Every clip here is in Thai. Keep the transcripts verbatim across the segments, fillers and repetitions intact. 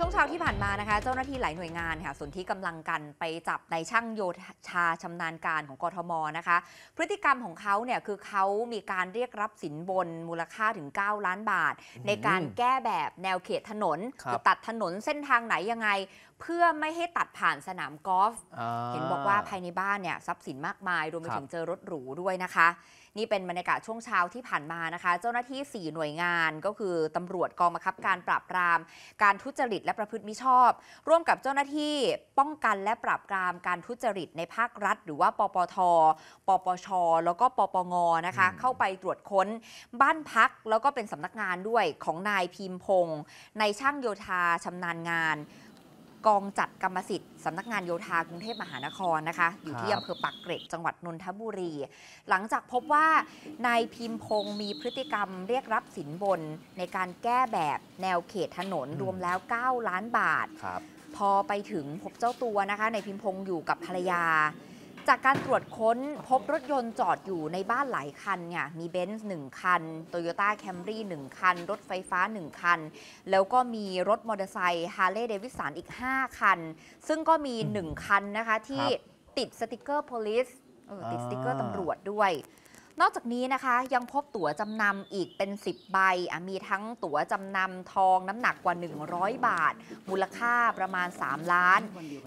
ช่วงเช้าที่ผ่านมานะคะเจ้าหน้าที่หลายหน่วยงานค่ะส่วนที่กำลังกันไปจับในช่างโยธาชำนาญการของกทมนะคะพฤติกรรมของเขาเนี่ยคือเขามีการเรียกรับสินบนมูลค่าถึงเก้าล้านบาทในการแก้แบบแนวเขตถนนคือตัดถนนเส้นทางไหนยังไงเพื่อไม่ให้ตัดผ่านสนามกอล์ฟเห็นบอกว่าภายในบ้านเนี่ยทรัพย์สินมากมายรวมไปถึงเจอรถหรูด้วยนะคะนี่เป็นบรรยากาศช่วงเช้าที่ผ่านมานะคะเจ้าหน้าที่สี่หน่วยงานก็คือตำรวจกองบังคับการปราบปรามการทุจริตและประพฤติมิชอบร่วมกับเจ้าหน้าที่ป้องกันและปราบปรามการทุจริตในภาครัฐหรือว่าปปท.ปปช.แล้วก็ปปง.นะคะเข้าไปตรวจค้นบ้านพักแล้วก็เป็นสำนักงานด้วยของนายพิมพงศ์นายช่างโยธาชำนาญงานกองจัดกรรมสิทธิ์สำนักงานโยธากรุงเทพมหานครนะคะอยู่ที่อำเภอปากเกร็ดจังหวัดนนทบุรีหลังจากพบว่านายพิมพงศ์มีพฤติกรรมเรียกรับสินบนในการแก้แบบแนวเขตถนนรวมแล้วเก้าล้านบาทพอไปถึงพบเจ้าตัวนะคะนายพิมพงศ์อยู่กับภรรยาจากการตรวจค้นพบรถยนต์จอดอยู่ในบ้านหลายคันเนี่ยมีเบนซ์หนึ่งคันโตโยต้าแคมรี่หนึ่งคันรถไฟฟ้าหนึ่งคันแล้วก็มีรถมอเตอร์ไซค์ฮาร์เลย์เดวิสันอีกห้าคันซึ่งก็มีหนึ่งคันนะคะที่ติดสติกเกอร์ police ติดสติกเกอร์ตำรวจด้วยนอกจากนี้นะคะยังพบตั๋วจำนำอีกเป็นสิบใบมีทั้งตั๋วจำนำทองน้ำหนักกว่าหนึ่งร้อยบาทมูลค่าประมาณสามล้าน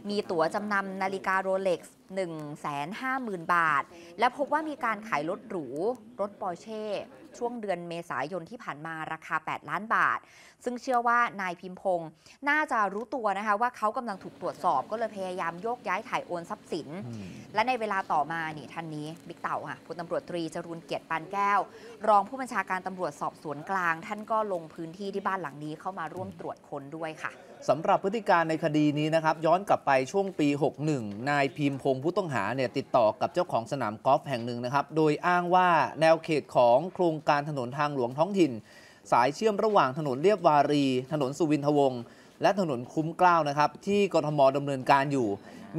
มีตั๋วจำนำนาฬิกาโรเล็กซ์หนึ่งแสนห้าหมื่นบาทและพบว่ามีการขายรถหรูรถปอร์เช่ช่วงเดือนเมษายนที่ผ่านมาราคาแปดล้านบาทซึ่งเชื่อว่านายพิมพงศ์น่าจะรู้ตัวนะคะว่าเขากำลังถูกตรวจสอบก็เลยพยายามโยกย้ายถ่ายโอนทรัพย์สินและในเวลาต่อมานี่ท่านนี้บิ๊กเต่าค่ะพลตำรวจตรีจรูญเกียรติปานแก้วรองผู้บัญชาการตำรวจสอบสวนกลางท่านก็ลงพื้นที่ที่บ้านหลังนี้เข้ามาร่วมตรวจค้นด้วยค่ะสำหรับพฤติการในคดีนี้นะครับย้อนกลับไปช่วงปีหกสิบเอ็ดนายพิมพงศ์ผู้ต้องหาเนี่ยติดต่อกับเจ้าของสนามกอล์ฟแห่งหนึ่งนะครับโดยอ้างว่าแนวเขตของโครงการถนนทางหลวงท้องถิ่นสายเชื่อมระหว่างถนนเลียบวารีถนนสุวินทวงศ์และถนนคุ้มเกล้านะครับที่กทมดำเนินการอยู่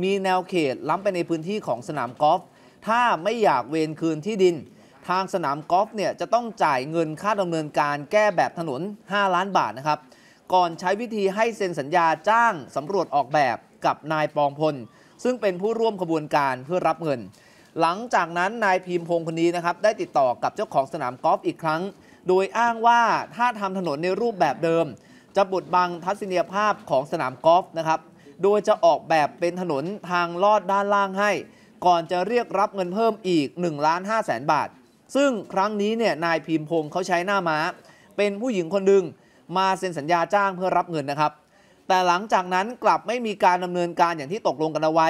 มีแนวเขตล้ำไปในพื้นที่ของสนามกอล์ฟถ้าไม่อยากเวรคืนที่ดินทางสนามกอล์ฟเนี่ยจะต้องจ่ายเงินค่าดำเนินการแก้แบบถนนห้าล้านบาทนะครับก่อนใช้วิธีให้เซ็นสัญญาจ้างสำรวจออกแบบกับนายปองพลซึ่งเป็นผู้ร่วมขบวนการเพื่อรับเงินหลังจากนั้นนายพิมพงศ์คนนี้นะครับได้ติดต่อกับเจ้าของสนามกอล์ฟอีกครั้งโดยอ้างว่าถ้าทำถนนในรูปแบบเดิมจะบดบังทัศนียภาพของสนามกอล์ฟนะครับโดยจะออกแบบเป็นถนนทางลอดด้านล่างให้ก่อนจะเรียกรับเงินเพิ่มอีก หนึ่งล้านห้าแสนบาทซึ่งครั้งนี้เนี่ยนายพิมพงศ์เขาใช้หน้าม้าเป็นผู้หญิงคนหนึ่งมาเซ็นสัญญาจ้างเพื่อรับเงินนะครับแต่หลังจากนั้นกลับไม่มีการดำเนินการอย่างที่ตกลงกันเอาไว้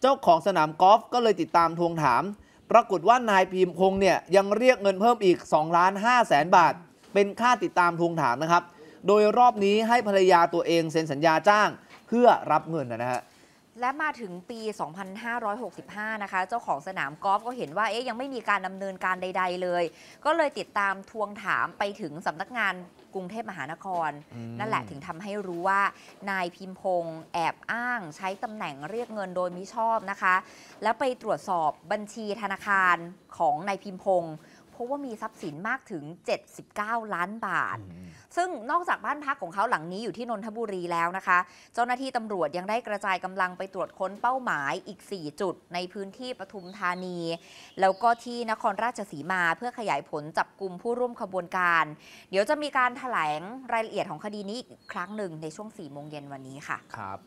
เจ้าของสนามกอล์ฟก็เลยติดตามทวงถามปรากฏว่านายพิมพงศ์เนี่ยยังเรียกเงินเพิ่มอีก สองล้านห้าแสนบาทเป็นค่าติดตามทวงถามนะครับโดยรอบนี้ให้ภรรยาตัวเองเซ็นสัญญาจ้างเพื่อรับเงินนะฮะและมาถึงปี สองพันห้าร้อยหกสิบห้า นะคะเจ้าของสนามกอล์ฟก็เห็นว่าเอ๊ยยังไม่มีการดำเนินการใดๆเลยก็เลยติดตามทวงถามไปถึงสำนักงานกรุงเทพมหานครนั่นแหละถึงทำให้รู้ว่านายพิมพงศ์แอบอ้างใช้ตำแหน่งเรียกเงินโดยมิชอบนะคะแล้วไปตรวจสอบบัญชีธนาคารของนายพิมพงศ์เพราะว่ามีทรัพย์สินมากถึงเจ็ดสิบเก้าล้านบาทซึ่งนอกจากบ้านพักของเขาหลังนี้อยู่ที่นนทบุรีแล้วนะคะเจ้าหน้าที่ตำรวจยังได้กระจายกำลังไปตรวจค้นเป้าหมายอีกสี่จุดในพื้นที่ปทุมธานีแล้วก็ที่นครราชสีมาเพื่อขยายผลจับกลุ่มผู้ร่วมขบวนการเดี๋ยวจะมีการแถลงรายละเอียดของคดีนี้อีกครั้งหนึ่งในช่วงสี่โมงเย็นวันนี้ค่ะครับ